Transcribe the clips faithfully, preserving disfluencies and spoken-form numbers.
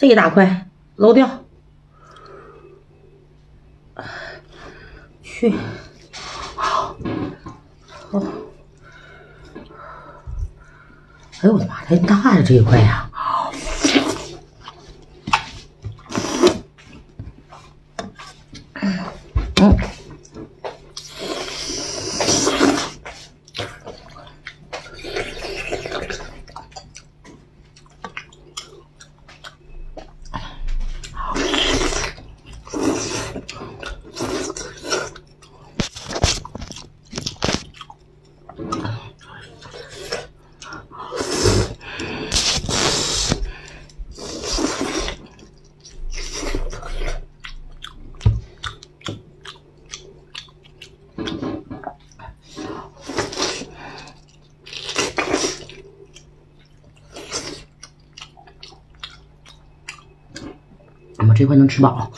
这一大块揉掉。去，好，哎呦我的妈，太大了这一块呀！ 嗯，这块能吃饱。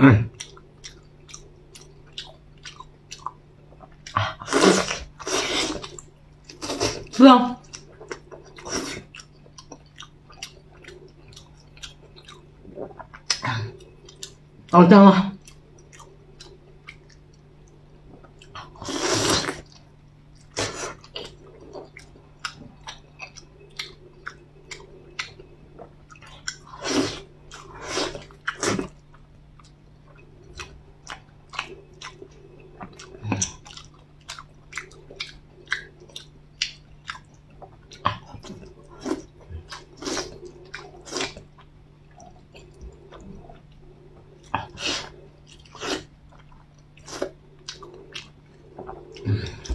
嗯，啊，是啊，好香啊！ Mm-hmm.